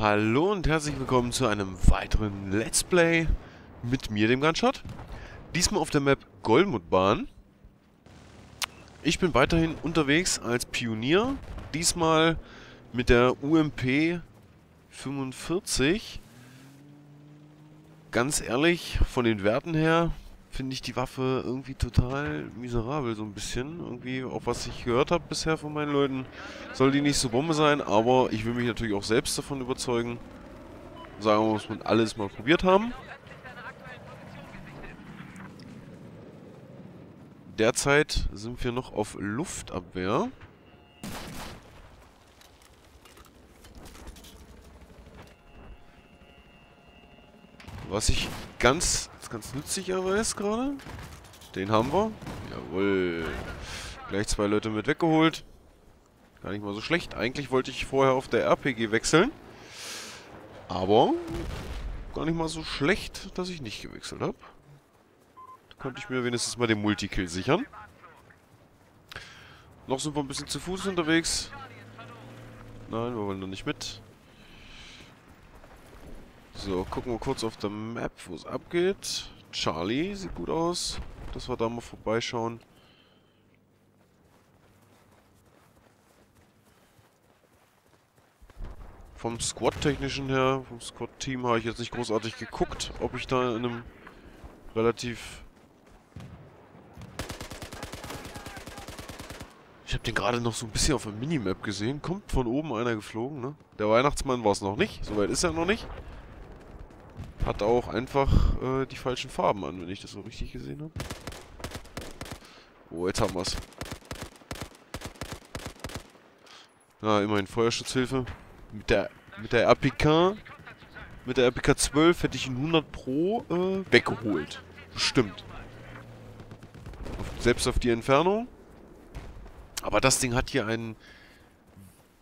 Hallo und herzlich willkommen zu einem weiteren Let's Play mit mir, dem GunShot. Diesmal auf der Map Golmud Bahn. Ich bin weiterhin unterwegs als Pionier. Diesmal mit der UMP45. Ganz ehrlich, von den Werten her finde ich die Waffe irgendwie total miserabel, so ein bisschen. Irgendwie, auch was ich gehört habe bisher von meinen Leuten, soll die nicht so Bombe sein, aber ich will mich natürlich auch selbst davon überzeugen. Sagen wir, muss man alles mal probiert haben. Derzeit sind wir noch auf Luftabwehr. Was ich ganz nützlich erweist gerade. Den haben wir. Jawohl. Gleich zwei Leute mit weggeholt. Gar nicht mal so schlecht. Eigentlich wollte ich vorher auf der RPG wechseln. Aber gar nicht mal so schlecht, dass ich nicht gewechselt habe. Da konnte ich mir wenigstens mal den Multikill sichern. Noch sind wir ein bisschen zu Fuß unterwegs. Nein, wir wollen da nicht mit. So, gucken wir kurz auf der Map, wo es abgeht. Charlie sieht gut aus, dass wir da mal vorbeischauen. Vom Squad-Technischen her, vom Squad-Team habe ich jetzt nicht großartig geguckt, ob ich da in einem relativ... Ich habe den gerade noch so ein bisschen auf der Minimap gesehen. Kommt von oben einer geflogen, ne? Der Weihnachtsmann war es noch nicht, soweit ist er noch nicht. Hat auch einfach die falschen Farben an, wenn ich das so richtig gesehen habe. Oh, jetzt haben wir's. Na, immerhin Feuerschutzhilfe. Mit der RPK... Mit der RPK 12 hätte ich ihn 100 Pro weggeholt. Bestimmt. Selbst auf die Entfernung. Aber das Ding hat hier einen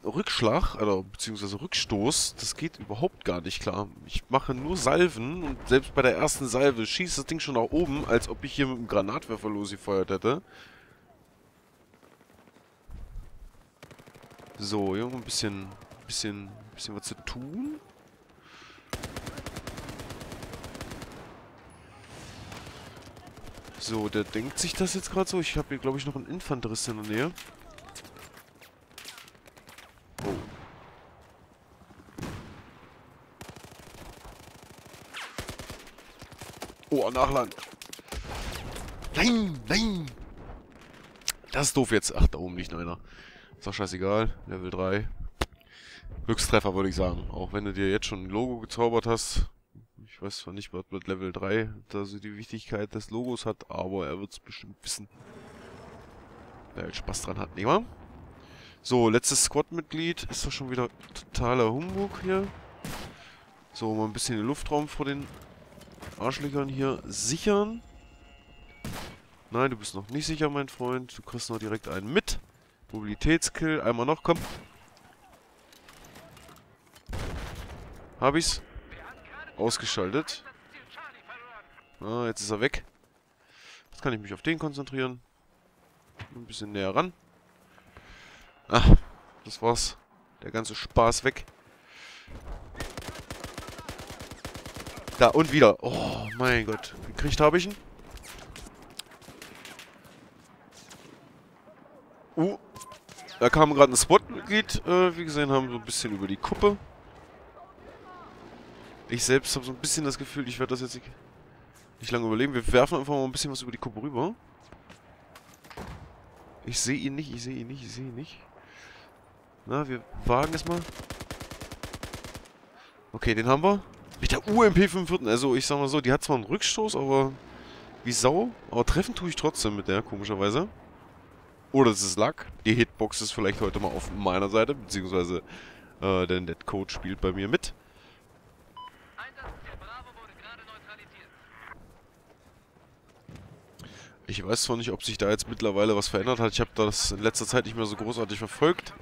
Rückschlag, oder beziehungsweise Rückstoß, das geht überhaupt gar nicht klar. Ich mache nur Salven und selbst bei der ersten Salve schießt das Ding schon nach oben, als ob ich hier mit dem Granatwerfer losgefeuert hätte. So, hier haben wir ein bisschen was zu tun. So, der denkt sich das jetzt gerade so. Ich habe hier, glaube ich, noch einen Infanterist in der Nähe. Oh, nachladen. Nein, nein. Das ist doof jetzt. Ach, da oben nicht einer. Ist doch scheißegal. Level 3. Glückstreffer, würde ich sagen. Auch wenn du dir jetzt schon ein Logo gezaubert hast. Ich weiß zwar nicht, was mit Level 3 da so die Wichtigkeit des Logos hat, aber er wird es bestimmt wissen. Wer halt Spaß dran hat, nicht wahr? So, letztes Squad-Mitglied. Ist doch schon wieder totaler Humbug hier. So, mal ein bisschen den Luftraum vor den Arschlöchern hier sichern. Nein, du bist noch nicht sicher, mein Freund. Du kriegst noch direkt einen mit. Mobilitätskill. Einmal noch, komm. Hab ich's. Ausgeschaltet. Ah, jetzt ist er weg. Jetzt kann ich mich auf den konzentrieren. Ein bisschen näher ran. Ach, das war's. Der ganze Spaß weg. Da, und wieder. Oh, mein Gott. Gekriegt habe ich ihn. Da kam gerade ein Squad-Mitglied. Wie gesehen haben, so ein bisschen über die Kuppe. Ich selbst habe so ein bisschen das Gefühl, ich werde das jetzt nicht lange überleben. Wir werfen einfach mal ein bisschen was über die Kuppe rüber. Ich sehe ihn nicht, ich sehe ihn nicht, ich sehe ihn nicht. Na, wir wagen es mal. Okay, den haben wir. Mit der UMP45, also ich sag mal so, die hat zwar einen Rückstoß, aber wie Sau. Aber treffen tue ich trotzdem mit der, komischerweise. Oder es ist Luck. Die Hitbox ist vielleicht heute mal auf meiner Seite, beziehungsweise der Netcode spielt bei mir mit. Ich weiß zwar nicht, ob sich da jetzt mittlerweile was verändert hat. Ich habe das in letzter Zeit nicht mehr so großartig verfolgt.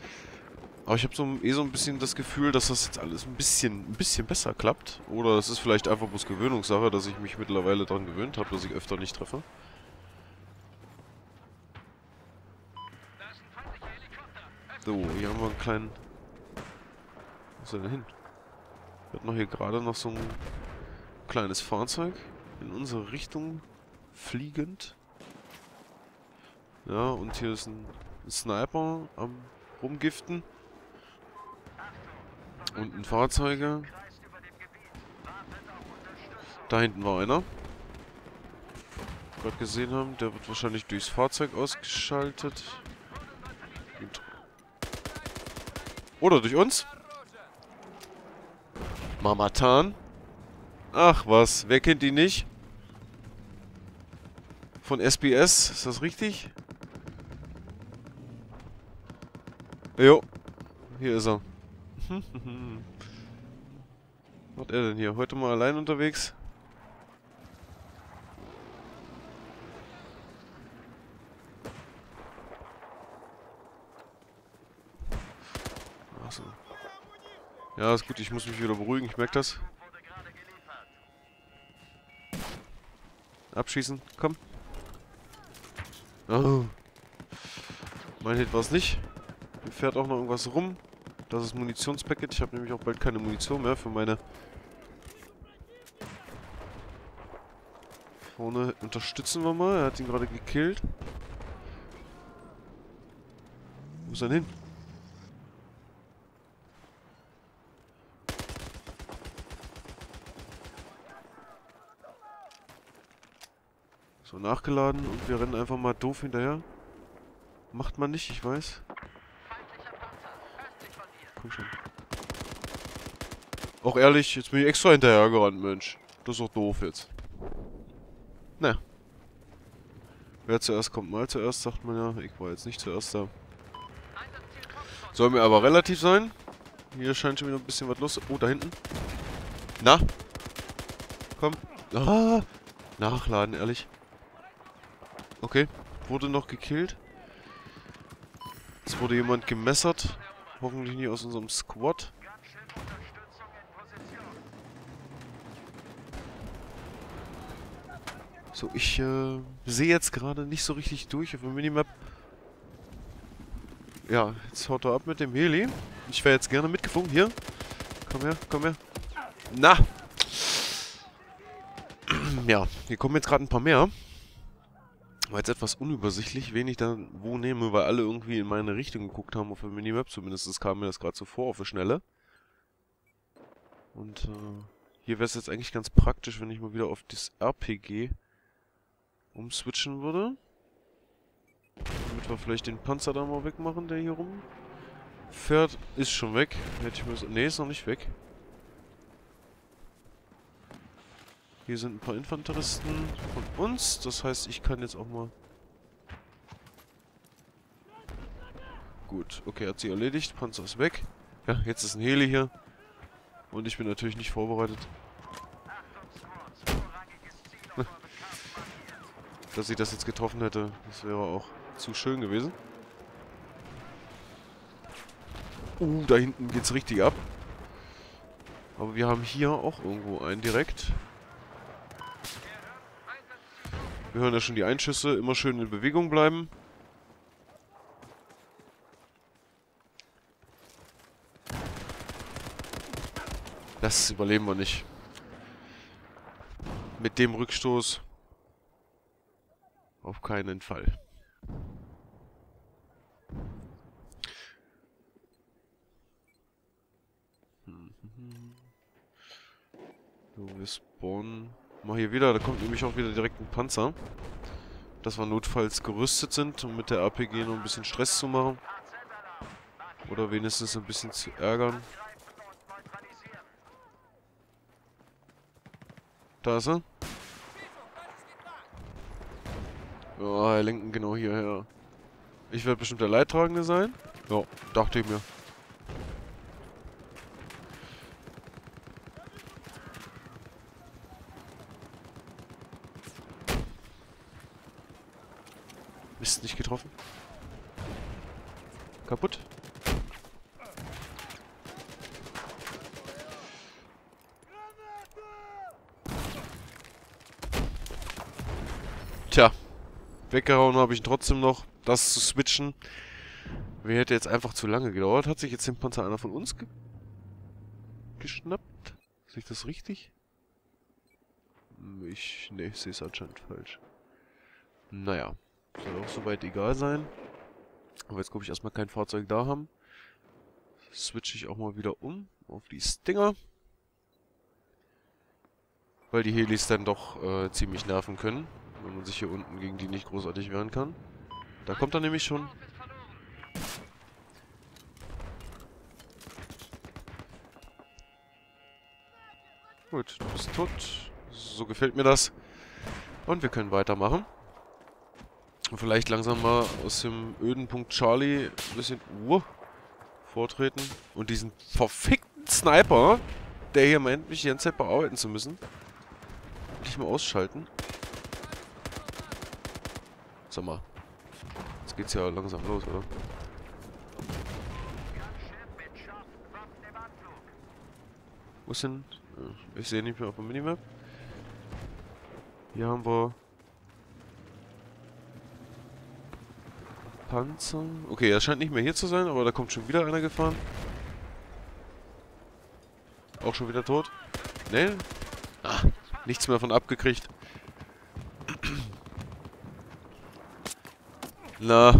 Aber ich habe so, so ein bisschen das Gefühl, dass das jetzt alles ein bisschen besser klappt. Oder es ist vielleicht einfach bloß Gewöhnungssache, dass ich mich mittlerweile daran gewöhnt habe, dass ich öfter nicht treffe. So, hier haben wir einen kleinen... Wo ist er denn hin? Wir hatten hier gerade noch so ein kleines Fahrzeug in unsere Richtung fliegend. Ja, und hier ist ein Sniper am Rumgiften. Und ein Fahrzeuge. Da hinten war einer. Gerade gesehen haben, der wird wahrscheinlich durchs Fahrzeug ausgeschaltet. Oder durch uns. Mamatan. Ach was, wer kennt die nicht? Von SBS, ist das richtig? Jo, hier ist er. Was macht er denn hier? Heute mal allein unterwegs? Achso. Ja, ist gut, ich muss mich wieder beruhigen, ich merke das. Abschießen, komm. Oh. Mein Hit war es nicht. Hier fährt auch noch irgendwas rum. Das ist Munitionspacket. Ich habe nämlich auch bald keine Munition mehr für meine... Vorne unterstützen wir mal. Er hat ihn gerade gekillt. Wo ist er denn hin? So, nachgeladen und wir rennen einfach mal doof hinterher. Macht man nicht, ich weiß. Komm schon. Auch ehrlich, jetzt bin ich extra hinterher gerannt, Mensch. Das ist doch doof jetzt. Na. Wer zuerst kommt, mal zuerst, sagt man ja. Ich war jetzt nicht zuerst da. Soll mir aber relativ sein. Hier scheint schon wieder ein bisschen was los. Oh, da hinten. Na. Komm. Ah. Nachladen, ehrlich. Okay, wurde noch gekillt. Es wurde jemand gemessert. Hoffentlich nie aus unserem Squad. So, ich sehe jetzt gerade nicht so richtig durch auf der Minimap. Ja, jetzt haut er ab mit dem Heli. Ich wäre jetzt gerne mitgeflogen. Hier. Komm her, komm her. Na! Ja, hier kommen jetzt gerade ein paar mehr. War jetzt etwas unübersichtlich, wen ich dann wo nehme, weil alle irgendwie in meine Richtung geguckt haben auf der Minimap. Zumindest kam mir das gerade so vor auf der Schnelle. Und hier wäre es jetzt eigentlich ganz praktisch, wenn ich mal wieder auf das RPG umswitchen würde. Damit wir vielleicht den Panzer da mal wegmachen, der hier rumfährt. Ist schon weg. Hätte ich müssen. Ne, ist noch nicht weg. Hier sind ein paar Infanteristen von uns. Das heißt, ich kann jetzt auch mal... Gut, okay, hat sie erledigt. Panzer ist weg. Ja, jetzt ist ein Heli hier. Und ich bin natürlich nicht vorbereitet. Dass ich das jetzt getroffen hätte, das wäre auch zu schön gewesen. Da hinten geht's richtig ab. Aber wir haben hier auch irgendwo einen direkt. Wir hören ja schon die Einschüsse, immer schön in Bewegung bleiben. Das überleben wir nicht. Mit dem Rückstoß auf keinen Fall. So, wir spawnen. Mal hier wieder, da kommt nämlich auch wieder direkt ein Panzer. Dass wir notfalls gerüstet sind, um mit der RPG noch ein bisschen Stress zu machen. Oder wenigstens ein bisschen zu ärgern. Da ist er. Ja, er lenkt ihn genau hierher. Ich werde bestimmt der Leidtragende sein. Ja, dachte ich mir. Mist, nicht getroffen. Kaputt. Tja, weggehauen habe ich ihn trotzdem noch. Das zu switchen, mir hätte jetzt einfach zu lange gedauert. Hat sich jetzt den Panzer einer von uns geschnappt? Sehe ich das richtig? Ich sehe es anscheinend falsch. Naja, soll auch soweit egal sein. Aber jetzt gucke ich erstmal kein Fahrzeug da haben. Switche ich auch mal wieder um auf die Stinger. Weil die Helis dann doch ziemlich nerven können, wenn man sich hier unten gegen die nicht großartig wehren kann. Da kommt er nämlich schon. Gut, du bist tot. So gefällt mir das. Und wir können weitermachen. Und vielleicht langsam mal aus dem öden Punkt Charlie ein bisschen vortreten. Und diesen verfickten Sniper, der hier meint, mich die ganze Zeit bearbeiten zu müssen, endlich mal ausschalten. Sag mal. Jetzt geht's ja langsam los, oder? Wo ist denn? Ich sehe nicht mehr auf der Minimap. Hier haben wir Panzer. Okay, er scheint nicht mehr hier zu sein, aber da kommt schon wieder einer gefahren. Auch schon wieder tot. Ne? Ah, nichts mehr davon abgekriegt. Na.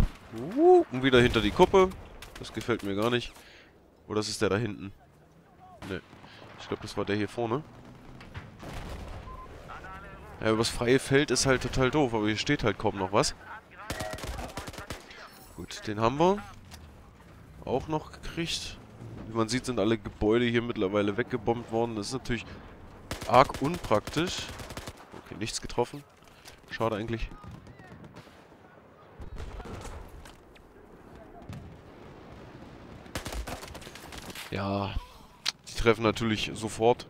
Und wieder hinter die Kuppe. Das gefällt mir gar nicht. Oder ist es der da hinten? Ne. Ich glaube, das war der hier vorne. Ja, aber das freie Feld ist halt total doof, aber hier steht halt kaum noch was. Gut, den haben wir auch noch gekriegt. Wie man sieht, sind alle Gebäude hier mittlerweile weggebombt worden. Das ist natürlich arg unpraktisch. Okay, nichts getroffen. Schade eigentlich. Ja, die treffen natürlich sofort.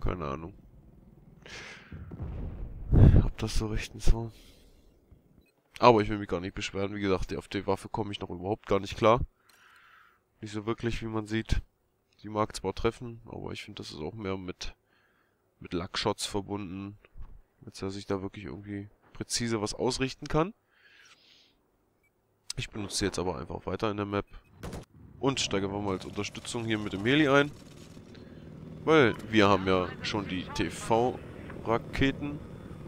Keine Ahnung. Ob das so rechtens war. Aber ich will mich gar nicht beschweren. Wie gesagt, auf die Waffe komme ich noch überhaupt gar nicht klar. Nicht so wirklich, wie man sieht. Die mag zwar treffen, aber ich finde, das ist auch mehr mit Lackshots verbunden. Jetzt, dass ich da wirklich irgendwie präzise was ausrichten kann. Ich benutze sie jetzt aber einfach weiter in der Map. Und steigen wir mal als Unterstützung hier mit dem Heli ein. Weil wir haben ja schon die TV-Raketen.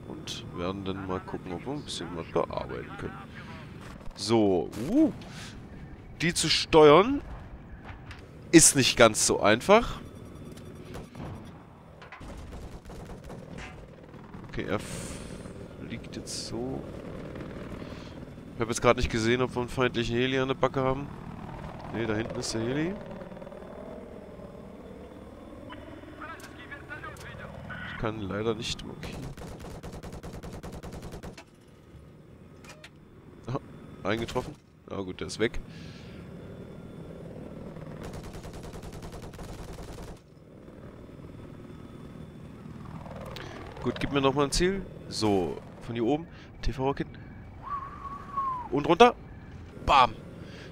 Und werden dann mal gucken, ob wir ein bisschen was bearbeiten können. So, die zu steuern ist nicht ganz so einfach. Okay, er fliegt jetzt so. Ich habe jetzt gerade nicht gesehen, ob wir einen feindlichen Heli an der Backe haben. Ne, da hinten ist der Heli. Ich kann leider nicht markieren. Eingetroffen. Ah gut, der ist weg. Gut, gib mir nochmal ein Ziel. So, von hier oben. TV-Raketen. Und runter. Bam.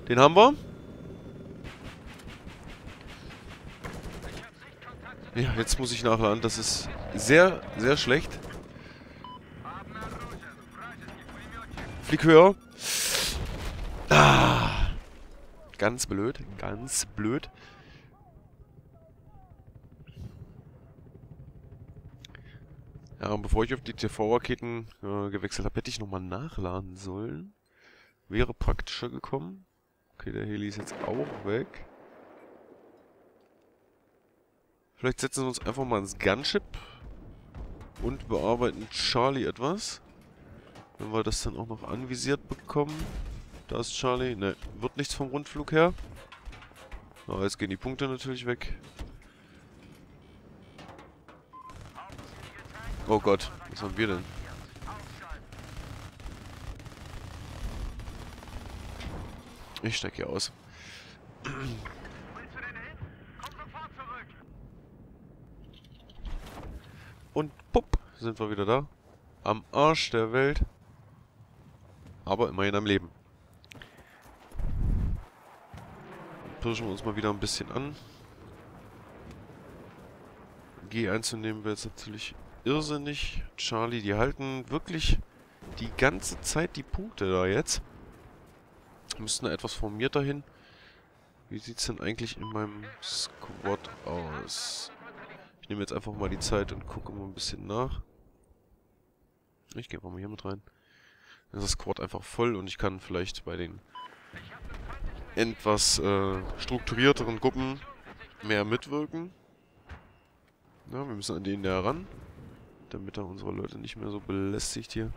Den haben wir. Ja, jetzt muss ich nachladen. Das ist sehr, sehr schlecht. Flieg höher. Ah, ganz blöd, ganz blöd. Ja, und bevor ich auf die TV-Raketen gewechselt habe, hätte ich nochmal nachladen sollen. Wäre praktischer gekommen. Okay, der Heli ist jetzt auch weg. Vielleicht setzen wir uns einfach mal ins Gunship und bearbeiten Charlie etwas. Wenn wir das dann auch noch anvisiert bekommen. Da ist Charlie. Ne, wird nichts vom Rundflug her. Aber jetzt gehen die Punkte natürlich weg. Oh Gott, was haben wir denn? Ich steig hier aus. Und pupp, sind wir wieder da. Am Arsch der Welt. Aber immerhin am Leben. Pirschen wir uns mal wieder ein bisschen an. G einzunehmen wäre jetzt natürlich irrsinnig. Charlie, die halten wirklich die ganze Zeit die Punkte da jetzt. Müssten da etwas formierter hin. Wie sieht es denn eigentlich in meinem Squad aus? Ich nehme jetzt einfach mal die Zeit und gucke mal ein bisschen nach. Ich gehe mal hier mit rein. Dann ist das Squad einfach voll und ich kann vielleicht bei den etwas strukturierteren Gruppen mehr mitwirken. Ja, wir müssen an den da ran, damit da unsere Leute nicht mehr so belästigt hier.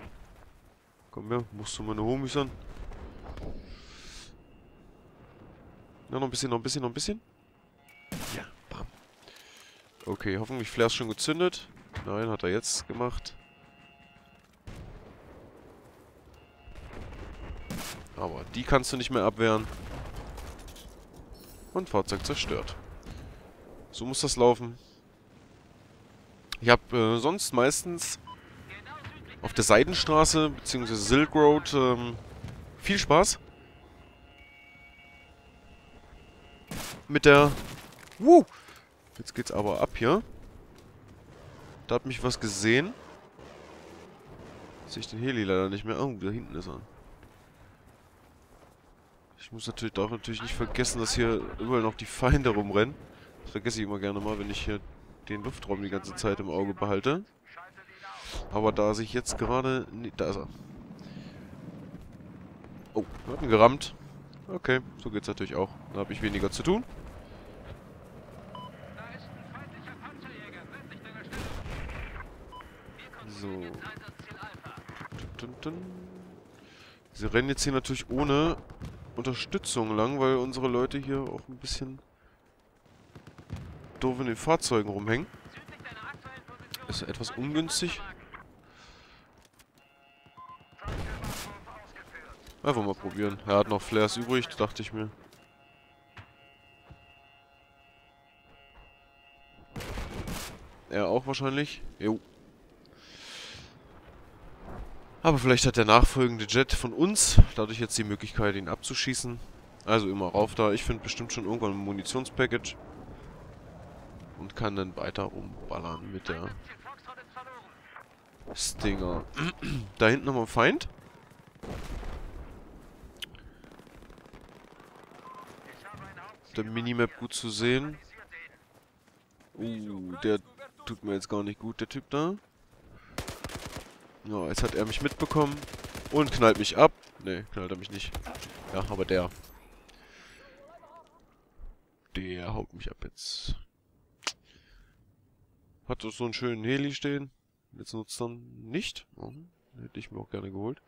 Komm her, musst du meine Homies an. Ja, noch ein bisschen, noch ein bisschen, noch ein bisschen. Ja, bam. Okay, hoffentlich Flair ist schon gezündet. Nein, hat er jetzt gemacht. Aber die kannst du nicht mehr abwehren. Und Fahrzeug zerstört. So muss das laufen. Ich habe sonst meistens auf der Seidenstraße bzw. Silk Road viel Spaß mit der... Jetzt geht's aber ab hier. Da hat mich was gesehen. Sehe ich den Heli leider nicht mehr. Oh, da hinten ist er. Ich muss natürlich doch nicht vergessen, dass hier überall noch die Feinde rumrennen. Das vergesse ich immer gerne mal, wenn ich hier den Luftraum die ganze Zeit im Auge behalte. Aber da sich jetzt gerade... Nee, da ist er. Oh, wir hatten gerammt. Okay, so geht's natürlich auch. Da habe ich weniger zu tun. So. Sie rennen jetzt hier natürlich ohne Unterstützung lang, weil unsere Leute hier auch ein bisschen doof in den Fahrzeugen rumhängen. Ist etwas ungünstig. Einfach mal probieren. Er hat noch Flares übrig, dachte ich mir. Er auch wahrscheinlich. Jo. Aber vielleicht hat der nachfolgende Jet von uns dadurch jetzt die Möglichkeit, ihn abzuschießen. Also immer rauf da. Ich finde bestimmt schon irgendwann ein Munitionspackage. Und kann dann weiter umballern mit der Stinger. Da hinten haben wir einen Feind. Der Minimap gut zu sehen. Der tut mir jetzt gar nicht gut, der Typ da. Ja, jetzt hat er mich mitbekommen. Und knallt mich ab. Ne, knallt er mich nicht. Ja, aber der. Der haut mich ab jetzt. Hat so einen schönen Heli stehen. Jetzt nutzt er ihn nicht. Oh, hätte ich mir auch gerne geholt.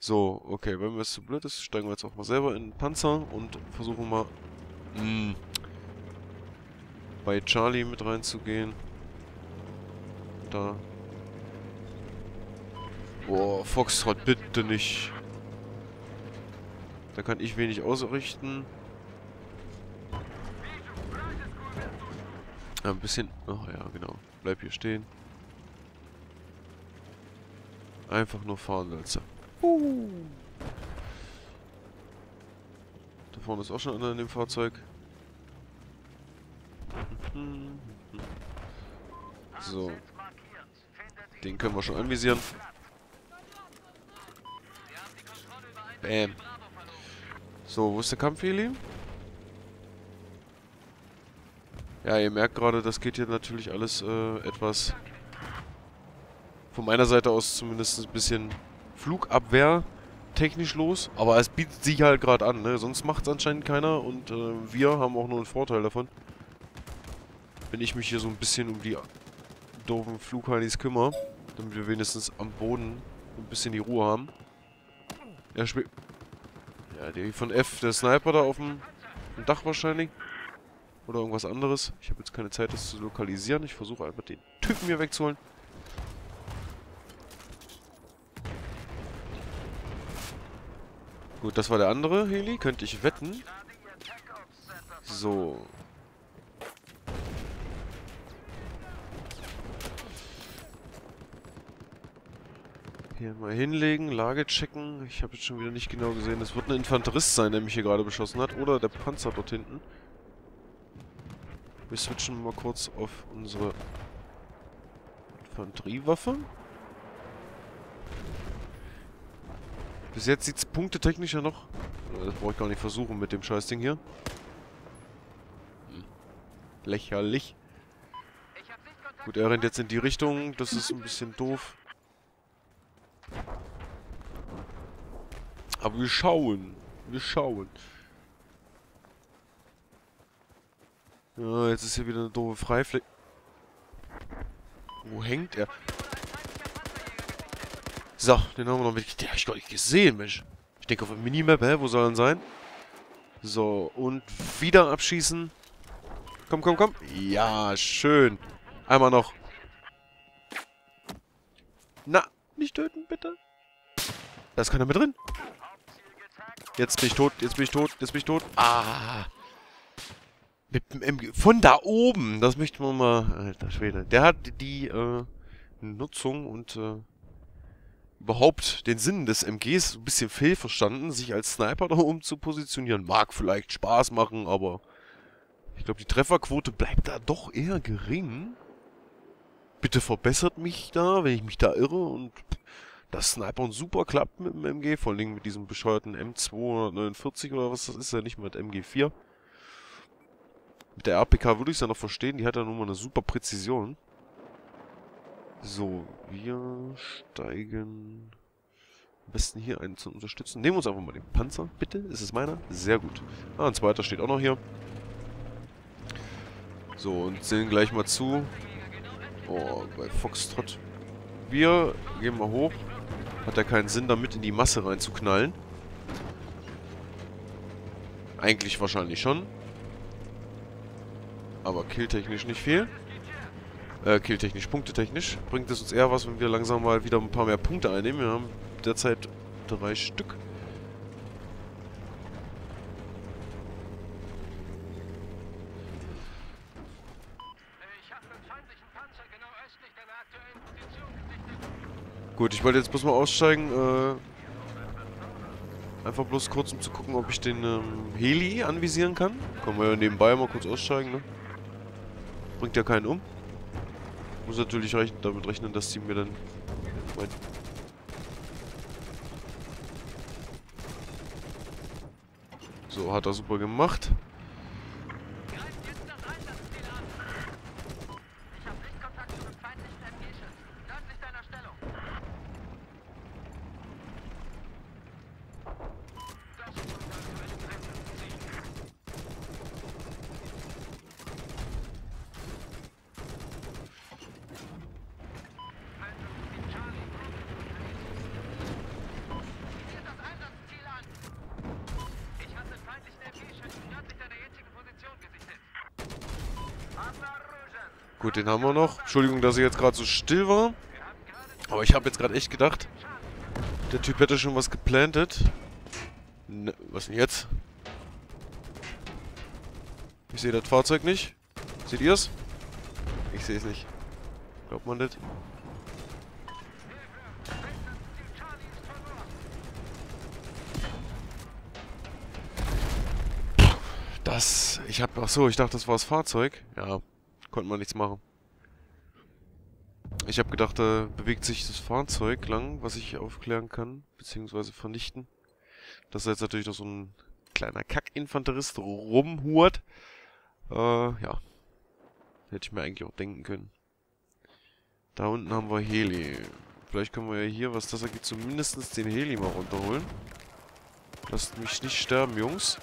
So, okay, wenn mir das zu blöd ist, steigen wir jetzt auch mal selber in den Panzer und versuchen mal bei Charlie mit reinzugehen. Da. Boah, Foxtrot, bitte nicht. Da kann ich wenig ausrichten. Ein bisschen... Ach ja, genau. Bleib hier stehen. Einfach nur fahren, Alter. Da vorne ist auch schon einer in dem Fahrzeug. So. Den können wir schon anvisieren. Bam. So, wo ist der Kampfheli? Ja, ihr merkt gerade, das geht hier natürlich alles etwas, von meiner Seite aus zumindest, ein bisschen Flugabwehr technisch los. Aber es bietet sich halt gerade an, ne? Sonst macht es anscheinend keiner und wir haben auch nur einen Vorteil davon. Wenn ich mich hier so ein bisschen um die doofen Flughalis kümmere, damit wir wenigstens am Boden ein bisschen die Ruhe haben. Er spielt... Ja, die von F, der Sniper da auf dem Dach wahrscheinlich. Oder irgendwas anderes. Ich habe jetzt keine Zeit, das zu lokalisieren. Ich versuche einfach den Typen hier wegzuholen. Gut, das war der andere Heli. Könnte ich wetten. So. Hier mal hinlegen, Lage checken. Ich habe jetzt schon wieder nicht genau gesehen. Das wird ein Infanterist sein, der mich hier gerade beschossen hat. Oder der Panzer dort hinten. Wir switchen mal kurz auf unsere Infanteriewaffe. Bis jetzt sieht es punktetechnisch ja noch... Das brauche ich gar nicht versuchen mit dem Scheißding hier. Lächerlich. Gut, er rennt jetzt in die Richtung. Das ist ein bisschen doof. Aber wir schauen. Wir schauen. Ja, jetzt ist hier wieder eine doofe Freifläche. Wo hängt er? So, den haben wir noch wirklich. Den hab ich gar nicht gesehen, Mensch. Ich denke auf der Minimap, hä? Wo soll er denn sein? So, und wieder abschießen. Komm, komm, komm. Ja, schön. Einmal noch. Na, nicht töten, bitte. Da ist keiner mehr drin. Jetzt bin ich tot, jetzt bin ich tot, jetzt bin ich tot. Ah. Mit dem MG. Von da oben. Das möchte man mal. Alter Schwede. Der hat die Nutzung und überhaupt den Sinn des MGs ein bisschen fehlverstanden, sich als Sniper da oben zu positionieren. Mag vielleicht Spaß machen, aber ich glaube, die Trefferquote bleibt da doch eher gering. Bitte verbessert mich da, wenn ich mich da irre. Und das Snipern super klappt mit dem MG, vor allem mit diesem bescheuerten M249 oder was das ist, ja nicht mit MG4. Mit der RPK würde ich es ja noch verstehen, die hat ja nun mal eine super Präzision. So, wir steigen am besten hier ein zu unterstützen. Nehmen wir uns einfach mal den Panzer, bitte. Ist es meiner? Sehr gut. Ah, ein zweiter steht auch noch hier. So, und sehen gleich mal zu. Oh, bei Foxtrot. Wir gehen mal hoch. Hat ja keinen Sinn, damit in die Masse reinzuknallen. Eigentlich wahrscheinlich schon. Aber killtechnisch nicht viel. Killtechnisch, punktetechnisch. Bringt es uns eher was, wenn wir langsam mal wieder ein paar mehr Punkte einnehmen. Wir haben derzeit 3 Stück. Gut, ich wollte jetzt bloß mal aussteigen, einfach bloß kurz, um zu gucken, ob ich den Heli anvisieren kann. Können wir ja nebenbei mal kurz aussteigen, ne? Bringt ja keinen um. Muss natürlich damit rechnen, dass die mir dann... So, hat er super gemacht. Gut, den haben wir noch. Entschuldigung, dass ich jetzt gerade so still war. Aber ich habe jetzt gerade echt gedacht, der Typ hätte schon was geplantet. Ne, was denn jetzt? Ich sehe das Fahrzeug nicht. Seht ihr es? Ich sehe es nicht. Glaubt man das? Das... Ich habe... Achso, ich dachte, das war das Fahrzeug. Ja... Konnte man nichts machen. Ich habe gedacht, da bewegt sich das Fahrzeug lang, was ich aufklären kann, beziehungsweise vernichten. Dass da jetzt natürlich noch so ein kleiner Kack-Infanterist rumhurt. Ja. Hätte ich mir eigentlich auch denken können. Da unten haben wir Heli. Vielleicht können wir ja hier, was das ergibt, zumindest den Heli mal runterholen. Lasst mich nicht sterben, Jungs.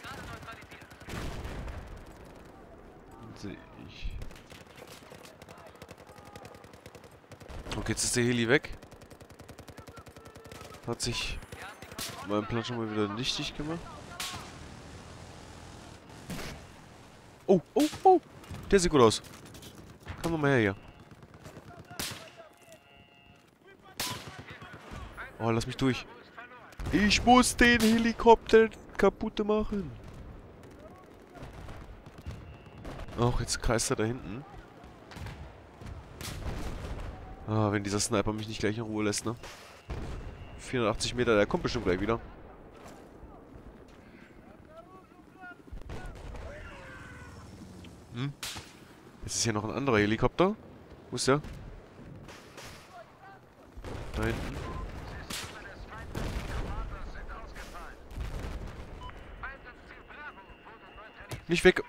Sehe ich... Okay, jetzt ist der Heli weg. Hat sich mein Plan schon mal wieder nichtig gemacht. Oh, oh, oh. Der sieht gut aus. Komm mal her hier. Oh, lass mich durch. Ich muss den Helikopter kaputt machen. Ach, jetzt kreist er da hinten. Ah, wenn dieser Sniper mich nicht gleich in Ruhe lässt, ne? 480 Meter, der kommt bestimmt gleich wieder. Hm? Jetzt ist hier noch ein anderer Helikopter. Wo ist der? Da hinten. Nicht weg!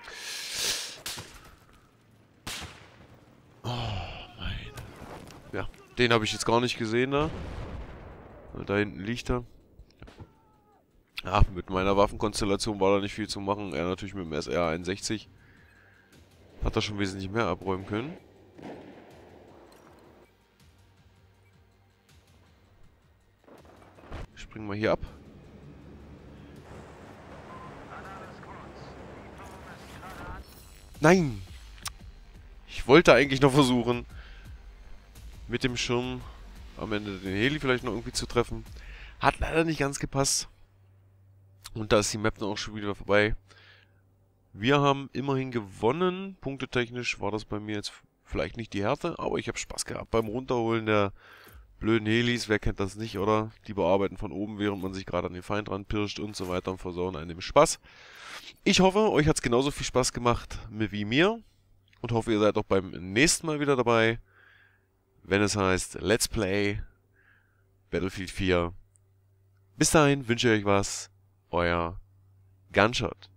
Ja, den habe ich jetzt gar nicht gesehen da. Da hinten liegt er. Ja, mit meiner Waffenkonstellation war da nicht viel zu machen. Er natürlich mit dem SR-61. Hat er schon wesentlich mehr abräumen können. Springen wir hier ab. Nein! Ich wollte eigentlich noch versuchen, mit dem Schirm am Ende den Heli vielleicht noch irgendwie zu treffen. Hat leider nicht ganz gepasst. Und da ist die Map dann auch schon wieder vorbei. Wir haben immerhin gewonnen. Punktetechnisch war das bei mir jetzt vielleicht nicht die Härte, aber ich habe Spaß gehabt beim Runterholen der blöden Helis. Wer kennt das nicht, oder? Die bearbeiten von oben, während man sich gerade an den Feind ranpirscht und so weiter und versauen einem Spaß. Ich hoffe, euch hat es genauso viel Spaß gemacht wie mir. Und hoffe, ihr seid auch beim nächsten Mal wieder dabei, wenn es heißt Let's Play Battlefield 4. Bis dahin wünsche ich euch was. Euer GunShot.